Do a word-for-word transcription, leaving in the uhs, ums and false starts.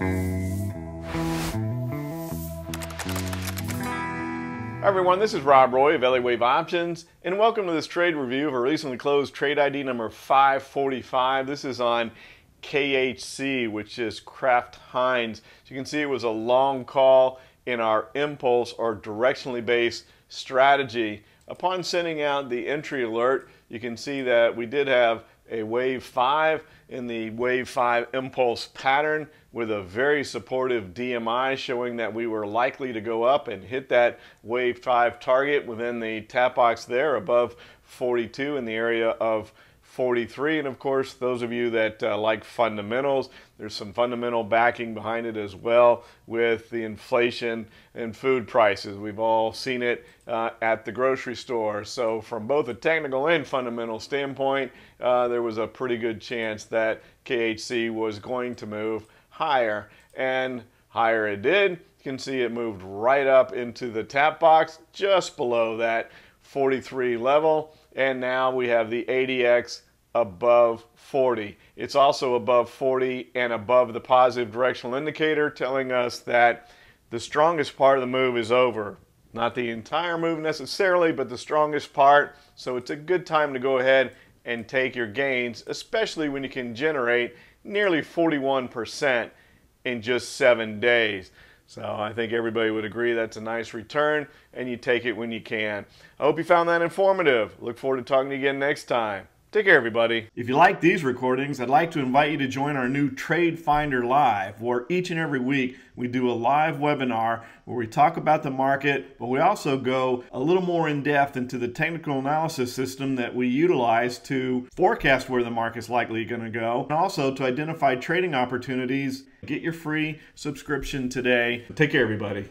Hi everyone, this is Rob Roy of Elliott Wave Options, and welcome to this trade review of a recently closed trade I D number five forty-five. This is on K H C, which is Kraft Heinz. As you can see, it was a long call in our impulse or directionally based strategy. Upon sending out the entry alert, you can see that we did have a wave five in the wave five impulse pattern with a very supportive D M I showing that we were likely to go up and hit that wave five target within the tap box there above forty-two in the area of forty-three. And of course, those of you that uh, like fundamentals, there's some fundamental backing behind it as well with the inflation and food prices. We've all seen it uh, at the grocery store. So from both a technical and fundamental standpoint, uh, there was a pretty good chance that K H C was going to move higher, and higher it did. You can see it moved right up into the tap box just below that forty-three level, and now we have the A D X above forty. It's also above forty and above the positive directional indicator, telling us that the strongest part of the move is over. Not the entire move necessarily, but the strongest part. So it's a good time to go ahead and take your gains, especially when you can generate nearly forty-one percent in just seven days. So I think everybody would agree that's a nice return, and you take it when you can. I hope you found that informative. Look forward to talking to you again next time. Take care, everybody. If you like these recordings, I'd like to invite you to join our new TradeFinder Live, where each and every week we do a live webinar where we talk about the market, but we also go a little more in depth into the technical analysis system that we utilize to forecast where the market's likely going to go, and also to identify trading opportunities. Get your free subscription today. Take care, everybody.